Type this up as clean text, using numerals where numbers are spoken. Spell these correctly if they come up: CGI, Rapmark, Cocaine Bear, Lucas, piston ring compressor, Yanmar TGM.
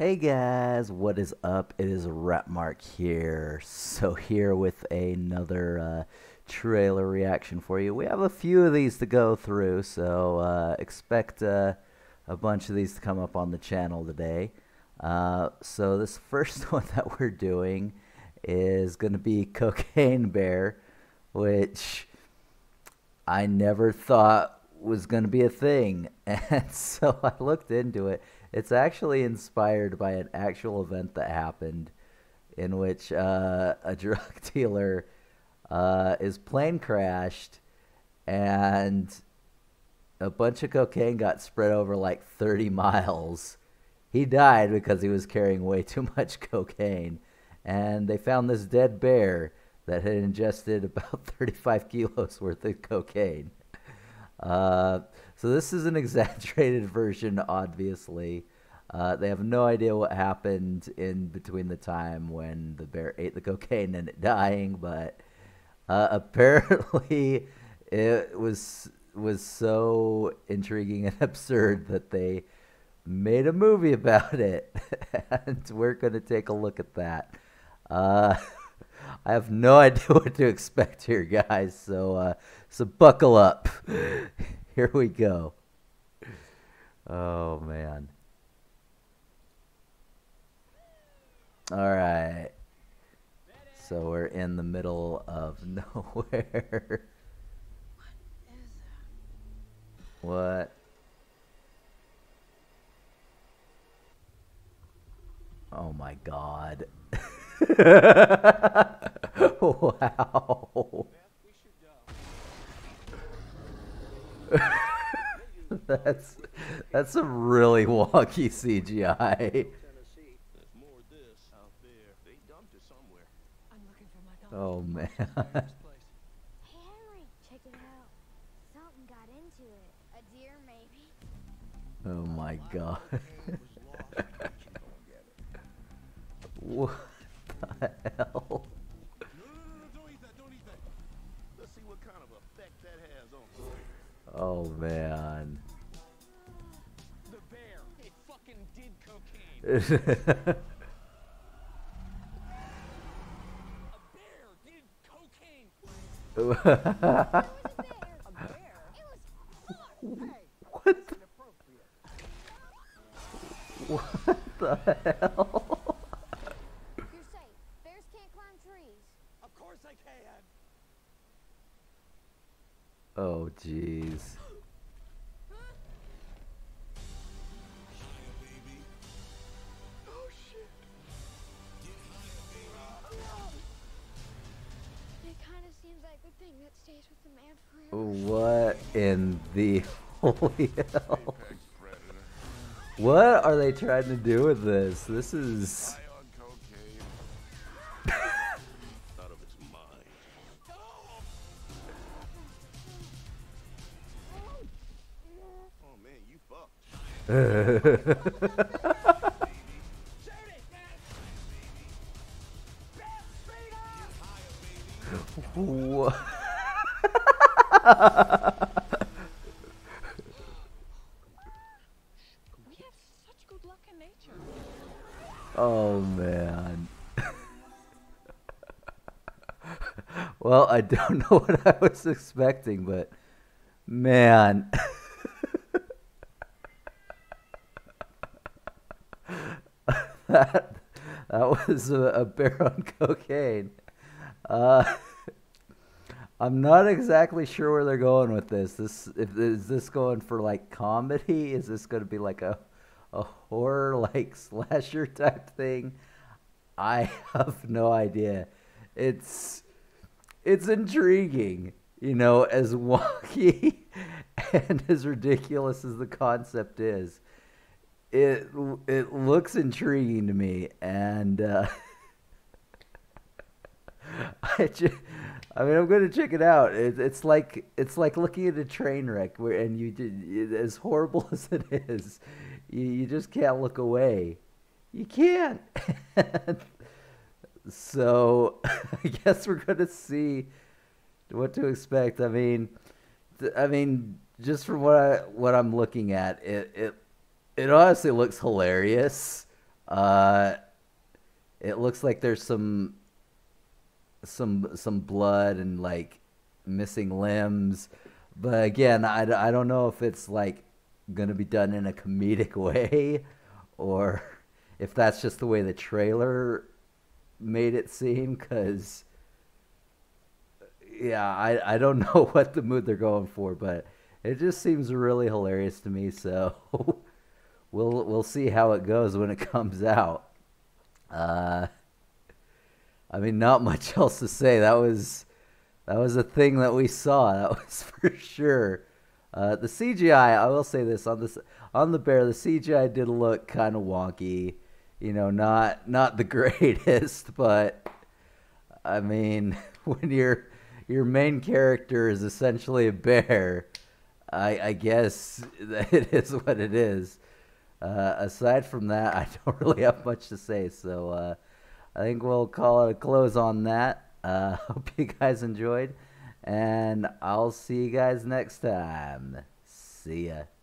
Hey guys, what is up? It is Rapmark here. So here with another trailer reaction for you. We have a few of these to go through, so expect a bunch of these to come up on the channel today. So this first one that we're doing is going to be Cocaine Bear, which I never thought was going to be a thing, and so I looked into it. It's actually inspired by an actual event that happened in which a drug dealer is plane crashed and a bunch of cocaine got spread over like 30 miles. He died because he was carrying way too much cocaine, and they found this dead bear that had ingested about 35 kilos worth of cocaine. So this is an exaggerated version, obviously. They have no idea what happened in between the time when the bear ate the cocaine and it dying, but apparently it was so intriguing and absurd that they made a movie about it, and we're going to take a look at that. I have no idea what to expect here, guys, so buckle up. Here we go. Oh, man. All right. So we're in the middle of nowhere. What? Oh, my God. Wow. That's some really wonky CGI. Oh man. Oh my God. What the hell? Oh man. The bear, it fucking did cocaine. A bear did cocaine. What? What the hell? You're safe. Bears can't climb trees. Of course I can. Oh jeez. It kind of seems like the thing that stays with the man forever. What in the holy hell? What are they trying to do with this? This is What? We have such good luck in nature. Oh man. Well, I don't know what I was expecting, but man. That was a bear on cocaine. I'm not exactly sure where they're going with this. Is this going for like comedy? Is this going to be like a horror like slasher type thing? I have no idea. It's intriguing, you know, as wonky and as ridiculous as the concept is. It looks intriguing to me, and I mean I'm gonna check it out. It's like looking at a train wreck where as horrible as it is, you just can't look away. You can't. So I guess we're gonna see what to expect. I mean just from what I'm looking at, it honestly looks hilarious. It looks like there's some blood and like missing limbs, but again, I don't know if it's like gonna be done in a comedic way or if that's just the way the trailer made it seem, because yeah, I don't know what the mood they're going for, but it just seems really hilarious to me, so we'll see how it goes when it comes out. I mean, not much else to say. That was a thing that we saw. That was for sure. The CGI, I will say this, on the bear, the CGI did look kind of wonky. You know, not the greatest, but I mean, when your main character is essentially a bear, I guess it is what it is. Aside from that, I don't really have much to say, so I think we'll call it a close on that. Hope you guys enjoyed, and I'll see you guys next time. See ya.